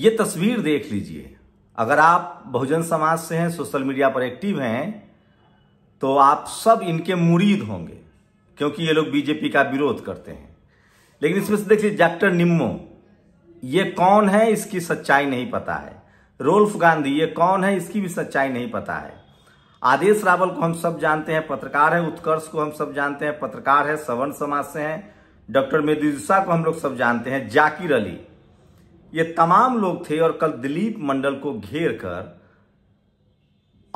ये तस्वीर देख लीजिए। अगर आप बहुजन समाज से हैं, सोशल मीडिया पर एक्टिव हैं, तो आप सब इनके मुरीद होंगे, क्योंकि ये लोग बीजेपी का विरोध करते हैं। लेकिन इसमें से देख लीजिए डॉक्टर निम्मो, ये कौन है इसकी सच्चाई नहीं पता है। रोल्फ गांधी, ये कौन है इसकी भी सच्चाई नहीं पता है। आदेश रावल को हम सब जानते हैं, पत्रकार है। उत्कर्ष को हम सब जानते हैं, पत्रकार है, सवर्ण समाज से हैं। डॉक्टर मेदुसा को हम लोग सब जानते हैं। जाकिर अली, ये तमाम लोग थे और कल दिलीप मंडल को घेर कर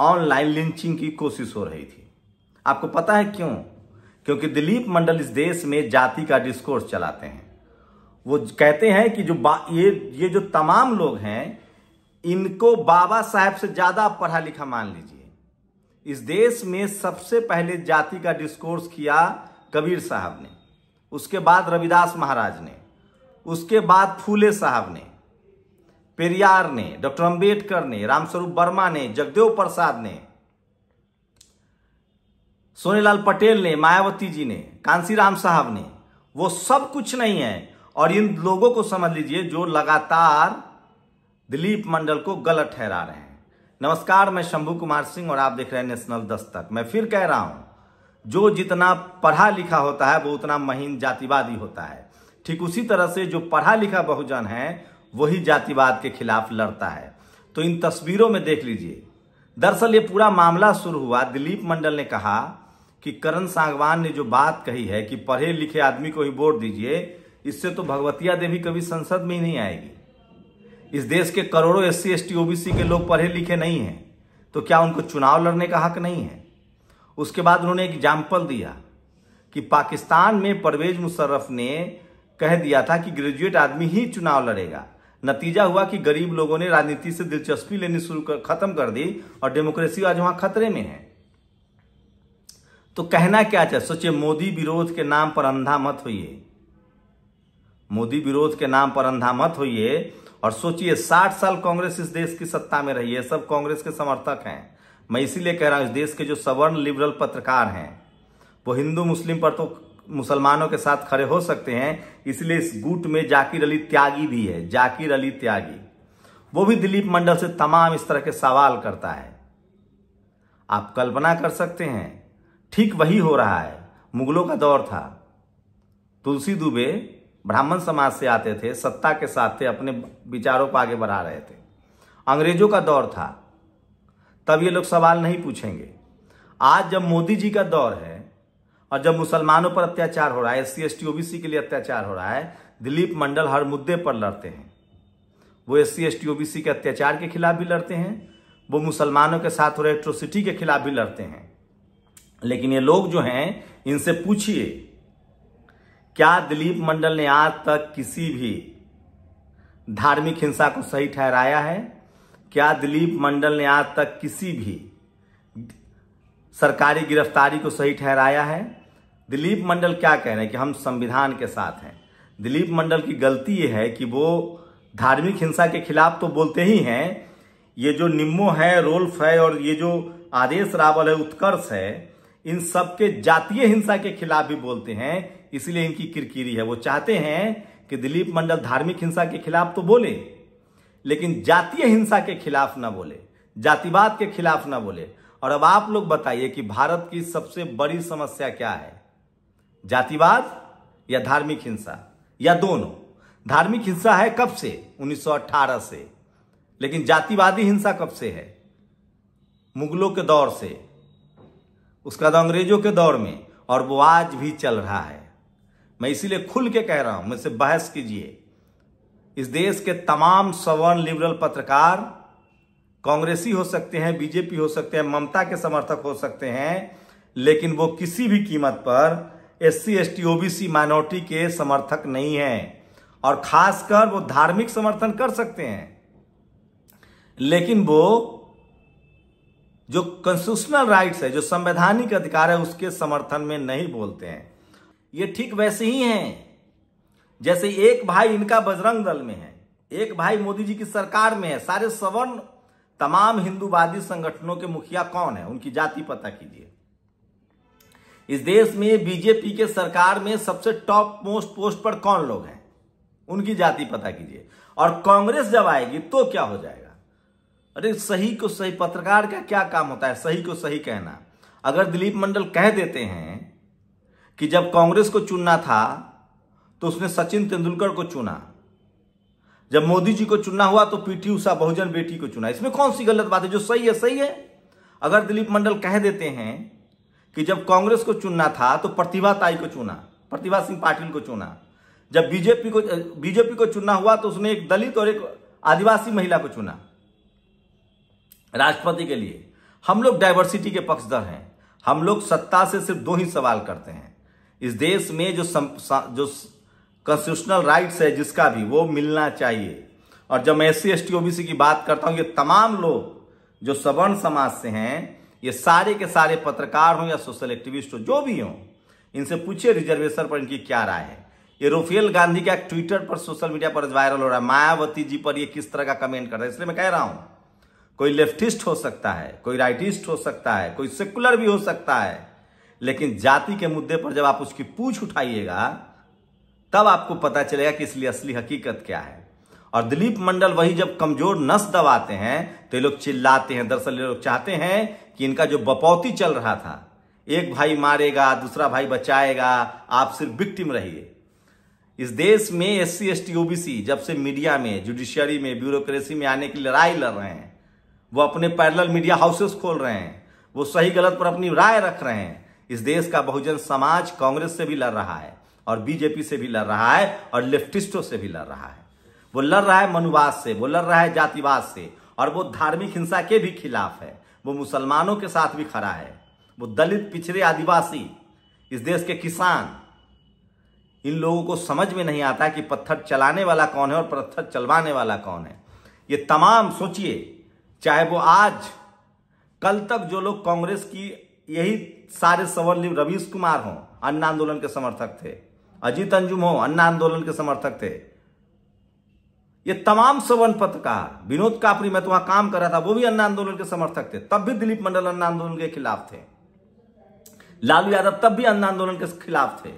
ऑनलाइन लिंचिंग की कोशिश हो रही थी। आपको पता है क्यों? क्योंकि दिलीप मंडल इस देश में जाति का डिस्कोर्स चलाते हैं। वो कहते हैं कि जो ये जो तमाम लोग हैं, इनको बाबा साहब से ज़्यादा पढ़ा लिखा मान लीजिए। इस देश में सबसे पहले जाति का डिस्कोर्स किया कबीर साहब ने, उसके बाद रविदास महाराज ने, उसके बाद फूले साहब ने, पेरियार ने, डॉक्टर अंबेडकर ने, रामस्वरूप वर्मा ने, जगदेव प्रसाद ने, सोनीलाल पटेल ने, मायावती जी ने, कांशी राम साहब ने। वो सब कुछ नहीं है। और इन लोगों को समझ लीजिए जो लगातार दिलीप मंडल को गलत ठहरा रहे हैं। नमस्कार, मैं शंभू कुमार सिंह और आप देख रहे हैं नेशनल दस्तक। मैं फिर कह रहा हूं, जो जितना पढ़ा लिखा होता है वो उतना महीन जातिवादी होता है। ठीक उसी तरह से जो पढ़ा लिखा बहुजन है वही जातिवाद के खिलाफ लड़ता है। तो इन तस्वीरों में देख लीजिए। दरअसल ये पूरा मामला शुरू हुआ, दिलीप मंडल ने कहा कि करण सांगवान ने जो बात कही है कि पढ़े लिखे आदमी को ही वोट दीजिए, इससे तो भगवतिया देवी कभी संसद में ही नहीं आएगी। इस देश के करोड़ों SC ST OBC के लोग पढ़े लिखे नहीं हैं, तो क्या उनको चुनाव लड़ने का हक नहीं है? उसके बाद उन्होंने एग्जाम्पल दिया कि पाकिस्तान में परवेज मुशर्रफ ने कह दिया था कि ग्रेजुएट आदमी ही चुनाव लड़ेगा। नतीजा हुआ कि गरीब लोगों ने राजनीति से दिलचस्पी लेनी शुरू कर खत्म कर दी और डेमोक्रेसी आज वहां खतरे में है। तो कहना क्या चाहे, सोचिए। मोदी विरोध के नाम पर अंधा मत होइए, मोदी विरोध के नाम पर अंधा मत होइए। और सोचिए 60 साल कांग्रेस इस देश की सत्ता में रही है, सब कांग्रेस के समर्थक हैं। मैं इसीलिए कह रहा हूं, इस देश के जो सवर्ण लिबरल पत्रकार हैं वो हिंदू मुस्लिम पर तो मुसलमानों के साथ खड़े हो सकते हैं। इसलिए इस गुट में जाकिर अली त्यागी भी है। जाकिर अली त्यागी, वो भी दिलीप मंडल से तमाम इस तरह के सवाल करता है। आप कल्पना कर सकते हैं, ठीक वही हो रहा है। मुगलों का दौर था, तुलसी दुबे ब्राह्मण समाज से आते थे, सत्ता के साथ थे, अपने विचारों को आगे बढ़ा रहे थे। अंग्रेजों का दौर था, तब ये लोग सवाल नहीं पूछेंगे। आज जब मोदी जी का दौर है और जब मुसलमानों पर अत्याचार हो रहा है, SC ST OBC के लिए अत्याचार हो रहा है, दिलीप मंडल हर मुद्दे पर लड़ते हैं। वो SC ST OBC के अत्याचार के खिलाफ भी लड़ते हैं, वो मुसलमानों के साथ हो रहे एट्रोसिटी के खिलाफ भी लड़ते हैं। लेकिन ये लोग जो हैं, इनसे पूछिए क्या दिलीप मंडल ने आज तक किसी भी धार्मिक हिंसा को सही ठहराया है? क्या दिलीप मंडल ने आज तक किसी भी सरकारी गिरफ्तारी को सही ठहराया है? दिलीप मंडल क्या कह रहे हैं कि हम संविधान के साथ हैं। दिलीप मंडल की गलती ये है कि वो धार्मिक हिंसा के खिलाफ तो बोलते ही हैं। ये जो निम्मो है, रोल्फ है और ये जो आदेश रावल है, उत्कर्ष है, इन सब के जातीय हिंसा के खिलाफ भी बोलते हैं। इसलिए इनकी किरकिरी है। वो चाहते हैं कि दिलीप मंडल धार्मिक हिंसा के खिलाफ तो बोले, लेकिन जातीय हिंसा के खिलाफ ना बोले, जातिवाद के खिलाफ ना बोले। और अब आप लोग बताइए कि भारत की सबसे बड़ी समस्या क्या है, जातिवाद या धार्मिक हिंसा या दोनों? धार्मिक हिंसा है कब से? 1918 से। लेकिन जातिवादी हिंसा कब से है? मुगलों के दौर से, उसका बाद अंग्रेजों के दौर में, और वो आज भी चल रहा है। मैं इसीलिए खुल के कह रहा हूं, मुझसे बहस कीजिए। इस देश के तमाम सवर्ण लिबरल पत्रकार कांग्रेसी हो सकते हैं, बीजेपी हो सकते हैं, ममता के समर्थक हो सकते हैं, लेकिन वो किसी भी कीमत पर SC ST OBC माइनॉरिटी के समर्थक नहीं हैं। और खासकर वो धार्मिक समर्थन कर सकते हैं, लेकिन वो जो कॉन्स्टिट्यूशनल राइट्स है, जो संवैधानिक अधिकार है, उसके समर्थन में नहीं बोलते हैं। ये ठीक वैसे ही हैं जैसे एक भाई इनका बजरंग दल में है, एक भाई मोदी जी की सरकार में है। सारे सवर्ण तमाम हिंदूवादी संगठनों के मुखिया कौन है, उनकी जाति पता कीजिए। इस देश में बीजेपी के सरकार में सबसे टॉप मोस्ट पोस्ट पर कौन लोग हैं? उनकी जाति पता कीजिए। और कांग्रेस जब आएगी तो क्या हो जाएगा। अरे सही को सही, पत्रकार का क्या काम होता है, सही को सही कहना। अगर दिलीप मंडल कह देते हैं कि जब कांग्रेस को चुनना था तो उसने सचिन तेंदुलकर को चुना, जब मोदी जी को चुनना हुआ तो पीटी उषा बहुजन बेटी को चुना, इसमें कौन सी गलत बात है, जो सही है सही है। अगर दिलीप मंडल कह देते हैं कि जब कांग्रेस को चुनना था तो प्रतिभा ताई को चुना, प्रतिभा सिंह पाटिल को चुना, जब बीजेपी को चुनना हुआ तो उसने एक दलित और एक आदिवासी महिला को चुना राष्ट्रपति के लिए। हम लोग डाइवर्सिटी के पक्षधर हैं। हम लोग सत्ता से सिर्फ दो ही सवाल करते हैं। इस देश में जो कॉन्स्टिट्यूशनल राइट्स है जिसका भी, वो मिलना चाहिए। और जब मैं SC ST OBC की बात करता हूँ, ये तमाम लोग जो सवर्ण समाज से हैं, ये सारे के सारे पत्रकार हों या सोशल एक्टिविस्ट हो, जो भी हों, इनसे पूछिए रिजर्वेशन पर इनकी क्या राय है। ये रोफेल गांधी का ट्विटर पर, सोशल मीडिया पर वायरल हो रहा है, मायावती जी पर ये किस तरह का कमेंट कर रहा है। इसलिए मैं कह रहा हूँ, कोई लेफ्टिस्ट हो सकता है, कोई राइटिस्ट हो सकता है, कोई सेकुलर भी हो सकता है, लेकिन जाति के मुद्दे पर जब आप उसकी पूछ उठाइएगा तब आपको पता चलेगा कि इसलिए असली हकीकत क्या है। और दिलीप मंडल वही जब कमजोर नस दबाते हैं तो ये लोग चिल्लाते हैं। दरअसल ये लोग चाहते हैं कि इनका जो बपौती चल रहा था, एक भाई मारेगा दूसरा भाई बचाएगा, आप सिर्फ विक्टिम रहिए। इस देश में SC ST OBC जब से मीडिया में, जुडिशियरी में, ब्यूरोक्रेसी में आने की लड़ाई लड़ रहे हैं, वो अपने पैरेलल मीडिया हाउसेस खोल रहे हैं, वो सही गलत पर अपनी राय रख रहे हैं। इस देश का बहुजन समाज कांग्रेस से भी लड़ रहा है और बीजेपी से भी लड़ रहा है और लेफ्टिस्टों से भी लड़ रहा है। वो लड़ रहा है मनुवाद से, वो लड़ रहा है जातिवाद से, और वो धार्मिक हिंसा के भी खिलाफ है। वो मुसलमानों के साथ भी खड़ा है। वो दलित, पिछड़े, आदिवासी, इस देश के किसान, इन लोगों को समझ में नहीं आता कि पत्थर चलाने वाला कौन है और पत्थर चलवाने वाला कौन है। ये तमाम सोचिए, चाहे वो आज कल तक जो लोग कांग्रेस की, यही सारे सवर्णिम रवीश कुमार हों, अन्ना आंदोलन के समर्थक थे, अजीत अंजुम हो, अन्ना आंदोलन के समर्थक थे, ये तमाम सवर्ण पत्रकार, विनोद कापरी, मैं तो वहां काम कर रहा था, वो भी अन्ना आंदोलन के समर्थक थे, तब भी दिलीप मंडल अन्ना आंदोलन के खिलाफ थे, लालू यादव तब भी अन्ना आंदोलन के खिलाफ थे,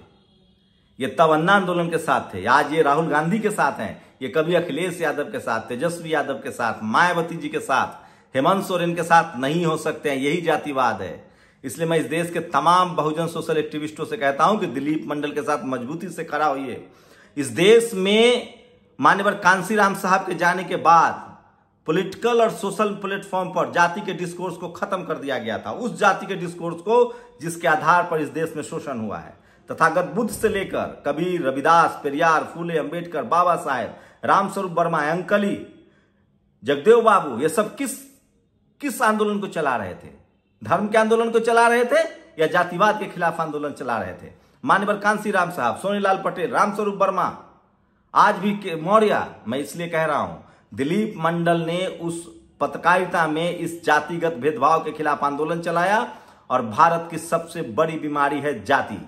ये तब अन्ना आंदोलन के साथ थे, आज ये राहुल गांधी के साथ हैं, ये कभी अखिलेश यादव के साथ, तेजस्वी यादव के साथ, मायावती जी के साथ, हेमंत सोरेन के साथ नहीं हो सकते हैं। यही जातिवाद है। इसलिए मैं इस देश के तमाम बहुजन सोशल एक्टिविस्टों से कहता हूं कि दिलीप मंडल के साथ मजबूती से खड़ा होइए। इस देश में माननीय कांशी राम साहब के जाने के बाद पॉलिटिकल और सोशल प्लेटफॉर्म पर जाति के डिस्कोर्स को खत्म कर दिया गया था, उस जाति के डिस्कोर्स को जिसके आधार पर इस देश में शोषण हुआ है। तथागत बुद्ध से लेकर कबीर, रविदास, पेरियार, फूले, अंबेडकर, बाबा साहेब, रामस्वरूप वर्मा, अंकली, जगदेव बाबू, ये सब किस आंदोलन को चला रहे थे? धर्म के आंदोलन को चला रहे थे या जातिवाद के खिलाफ आंदोलन चला रहे थे? माननीय कांशी राम साहब, सोनी लाल पटेल, रामस्वरूप वर्मा, आज भी मौर्य। मैं इसलिए कह रहा हूं, दिलीप मंडल ने उस पत्रकारिता में इस जातिगत भेदभाव के खिलाफ आंदोलन चलाया। और भारत की सबसे बड़ी बीमारी है जाति।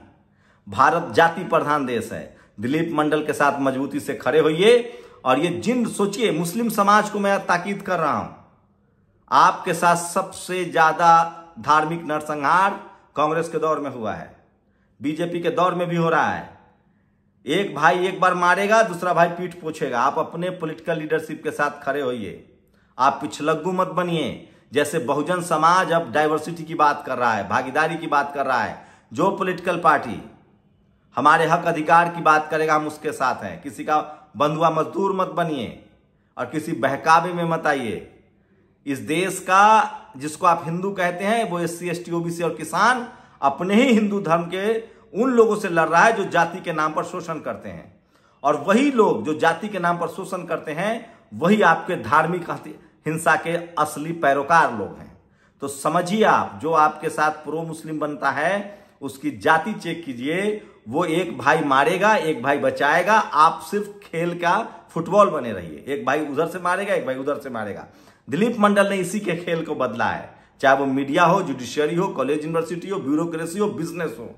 भारत जाति प्रधान देश है। दिलीप मंडल के साथ मजबूती से खड़े होइए। और ये जिंद सोचिए, मुस्लिम समाज को मैं ताकीद कर रहा हूं, आपके साथ सबसे ज्यादा धार्मिक नरसंहार कांग्रेस के दौर में हुआ है, बीजेपी के दौर में भी हो रहा है। एक भाई एक बार मारेगा, दूसरा भाई पीठ पोछेगा। आप अपने पॉलिटिकल लीडरशिप के साथ खड़े होइए। आप पिछलग्गू मत बनिए। जैसे बहुजन समाज अब डाइवर्सिटी की बात कर रहा है, भागीदारी की बात कर रहा है, जो पॉलिटिकल पार्टी हमारे हक अधिकार की बात करेगा हम उसके साथ हैं। किसी का बंधुआ मजदूर मत बनिए और किसी बहकावे में मत आइए। इस देश का जिसको आप हिंदू कहते हैं, वो SC ST OBC और किसान अपने ही हिंदू धर्म के उन लोगों से लड़ रहा है जो जाति के नाम पर शोषण करते हैं। और वही लोग जो जाति के नाम पर शोषण करते हैं, वही आपके धार्मिक हिंसा के असली पैरोकार लोग हैं। तो समझिए, आप जो आपके साथ प्रो मुस्लिम बनता है उसकी जाति चेक कीजिए। वो एक भाई मारेगा, एक भाई बचाएगा। आप सिर्फ खेल का फुटबॉल बने रहिए। एक भाई उधर से मारेगा, एक भाई उधर से मारेगा। दिलीप मंडल ने इसी के खेल को बदला है, चाहे वो मीडिया हो, जुडिशियरी हो, कॉलेज यूनिवर्सिटी हो, ब्यूरोक्रेसी हो, बिजनेस हो।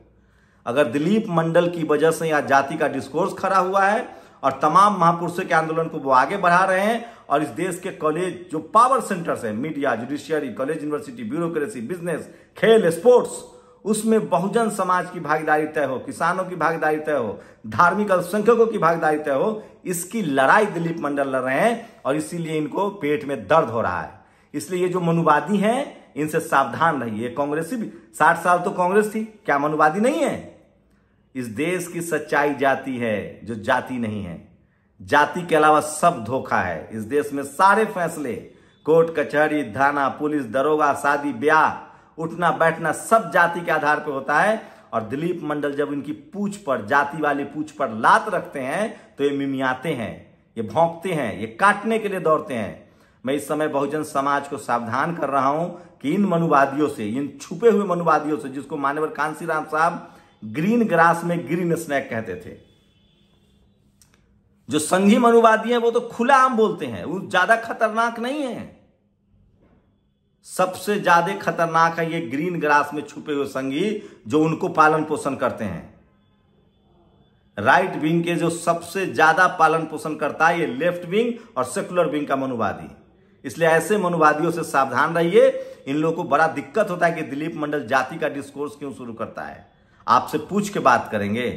अगर दिलीप मंडल की वजह से यहाँ जाति का डिस्कोर्स खड़ा हुआ है और तमाम महापुरुषों के आंदोलन को वो आगे बढ़ा रहे हैं। और इस देश के कॉलेज जो पावर सेंटर्स हैं, media, judiciary, college university, bureaucracy, business, खेल, स्पोर्ट्स, उसमें बहुजन समाज की भागीदारी तय हो, किसानों की भागीदारी तय हो, धार्मिक अल्पसंख्यकों की भागीदारी तय हो, इसकी लड़ाई दिलीप मंडल लड़ रहे हैं और इसीलिए इनको पेट में दर्द हो रहा है। इसलिए ये जो मनुवादी हैं इनसे सावधान रहिए। कांग्रेसी भी 60 साल तो कांग्रेस थी, क्या मनुवादी नहीं है? इस देश की सच्चाई जाति है जो जाति नहीं है। जाति के अलावा सब धोखा है। इस देश में सारे फैसले कोर्ट कचहरी थाना पुलिस दरोगा शादी ब्याह उठना बैठना सब जाति के आधार पर होता है। और दिलीप मंडल जब इनकी पूछ पर जाति वाली पूछ पर लात रखते हैं तो ये मिमियाते हैं, ये भौंकते हैं, ये काटने के लिए दौड़ते हैं। मैं इस समय बहुजन समाज को सावधान कर रहा हूं कि इन मनुवादियों से, इन छुपे हुए मनुवादियों से, जिसको मान्यवर कांशी राम साहब ग्रीन ग्रास में ग्रीन स्नैक कहते थे, जो संघी मनुवादी हैं वो तो खुलेआम बोलते हैं, वो ज्यादा खतरनाक नहीं है। सबसे ज्यादा खतरनाक है ये ग्रीन ग्रास में छुपे हुए संघी जो उनको पालन पोषण करते हैं। राइट विंग के जो सबसे ज्यादा पालन पोषण करता है ये लेफ्ट विंग और सेकुलर विंग का मनुवादी। इसलिए ऐसे मनुवादियों से सावधान रहिए। इन लोगों को बड़ा दिक्कत होता है कि दिलीप मंडल जाति का डिस्कोर्स क्यों शुरू करता है। आपसे पूछ के बात करेंगे,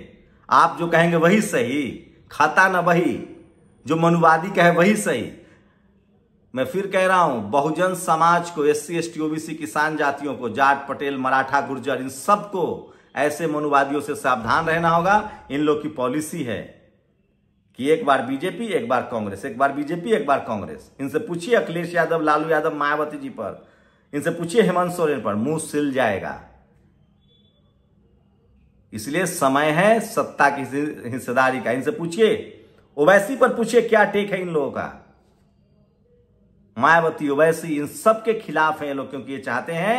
आप जो कहेंगे वही सही, खाता ना वही, जो मनुवादी कहे वही सही। मैं फिर कह रहा हूं, बहुजन समाज को, SC ST OBC किसान जातियों को, जाट पटेल मराठा गुर्जर, इन सबको ऐसे मनुवादियों से सावधान रहना होगा। इन लोग की पॉलिसी है कि एक बार बीजेपी एक बार कांग्रेस, एक बार बीजेपी एक बार कांग्रेस। इनसे पूछिए अखिलेश यादव, लालू यादव, मायावती जी पर, इनसे पूछिए हेमंत सोरेन पर, मुंह सिल जाएगा। इसलिए समय है सत्ता की हिस्सेदारी का। इनसे पूछिए, ओवैसी पर पूछिए क्या टेक है इन लोगों का। मायावती ओवैसी इन सब के खिलाफ है ये लोग, क्योंकि ये चाहते हैं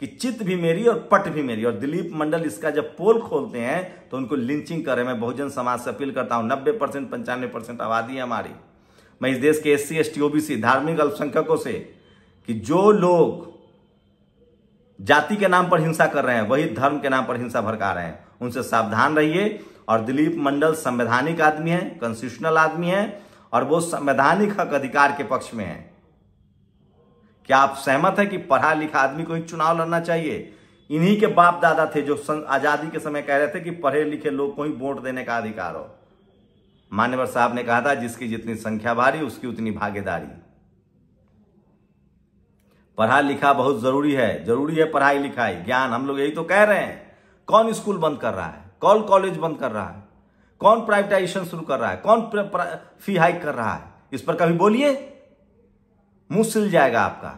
कि चित भी मेरी और पट भी मेरी। और दिलीप मंडल इसका जब पोल खोलते हैं तो उनको लिंचिंग करें। मैं बहुजन समाज से अपील करता हूं, 90% 95% आबादी है हमारी। मैं इस देश के SC ST OBC धार्मिक अल्पसंख्यकों से कि जो लोग जाति के नाम पर हिंसा कर रहे हैं वही धर्म के नाम पर हिंसा भड़का रहे हैं, उनसे सावधान रहिए। और दिलीप मंडल संवैधानिक आदमी है, कॉन्स्टिट्यूशनल आदमी है और वो संवैधानिक हक अधिकार के पक्ष में है। क्या आप सहमत हैं कि पढ़ा लिखा आदमी को ही चुनाव लड़ना चाहिए? इन्हीं के बाप दादा थे जो आजादी के समय कह रहे थे कि पढ़े लिखे लोग को ही वोट देने का अधिकार हो। मान्यवर साहब ने कहा था, जिसकी जितनी संख्या भारी उसकी उतनी भागीदारी। पढ़ा लिखा बहुत जरूरी है पढ़ाई लिखाई ज्ञान। हम लोग यही तो कह रहे हैं। कौन स्कूल बंद कर रहा है, कौन कॉलेज बंद कर रहा है, कौन प्राइवेटाइजेशन शुरू कर रहा है, कौन फी हाइक कर रहा है, इस पर कभी बोलिए? मुंह सिल जाएगा आपका।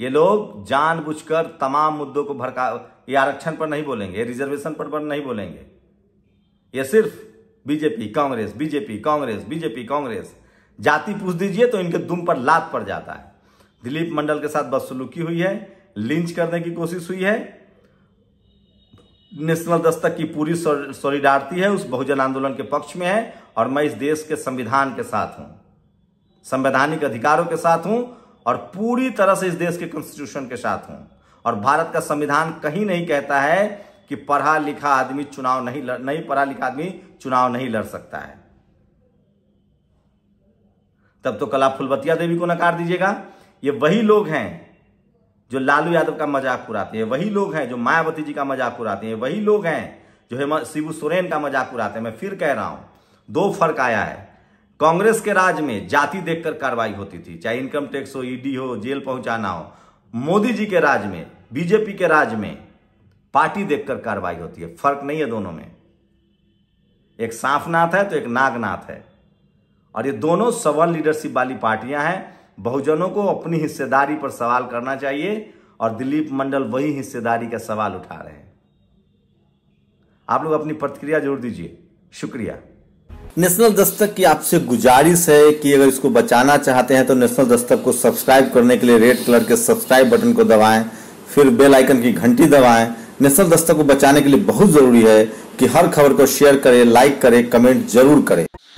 ये लोग जानबूझकर तमाम मुद्दों को भड़का, ये आरक्षण पर नहीं बोलेंगे, रिजर्वेशन पर नहीं बोलेंगे, ये सिर्फ BJP Congress BJP Congress BJP Congress. जाति पूछ दीजिए तो इनके दुम पर लात पड़ जाता है। दिलीप मंडल के साथ बदसलूकी हुई है, लिंच करने की कोशिश हुई है। नेशनल दस्तक की पूरी सॉलिडारिटी है, उस बहुजन आंदोलन के पक्ष में है। और मैं इस देश के संविधान के साथ हूं, संवैधानिक अधिकारों के साथ हूं और पूरी तरह से इस देश के कॉन्स्टिट्यूशन के साथ हूं। और भारत का संविधान कहीं नहीं कहता है कि पढ़ा लिखा आदमी चुनाव नहीं लड़ सकता है। तब तो कल आप फुलवतिया देवी को नकार दीजिएगा। ये वही लोग हैं जो लालू यादव का मजाक उड़ाते हैं, वही लोग हैं जो मायावती जी का मजाक उड़ाते हैं, वही लोग हैं जो शिबू सोरेन का मजाक उड़ाते हैं। मैं फिर कह रहा हूं, दो फर्क आया है। कांग्रेस के राज में जाति देखकर कार्रवाई होती थी, चाहे इनकम टैक्स हो, ईडी हो, जेल पहुंचाना हो। मोदी जी के राज में, बीजेपी के राज में पार्टी देखकर कार्रवाई होती है। फर्क नहीं है दोनों में। एक सांपनाथ है तो एक नागनाथ है। और ये दोनों सवर्ण लीडरशिप वाली पार्टियां हैं। बहुजनों को अपनी हिस्सेदारी पर सवाल करना चाहिए और दिलीप मंडल वही हिस्सेदारी का सवाल उठा रहे हैं। आप लोग अपनी प्रतिक्रिया जरूर दीजिए। शुक्रिया। नेशनल दस्तक की आपसे गुजारिश है कि अगर इसको बचाना चाहते हैं तो नेशनल दस्तक को सब्सक्राइब करने के लिए रेड कलर के सब्सक्राइब बटन को दबाएं, फिर बेल आइकन की घंटी दबाएं। नेशनल दस्तक को बचाने के लिए बहुत जरूरी है कि हर खबर को शेयर करें, लाइक करें, कमेंट जरूर करें।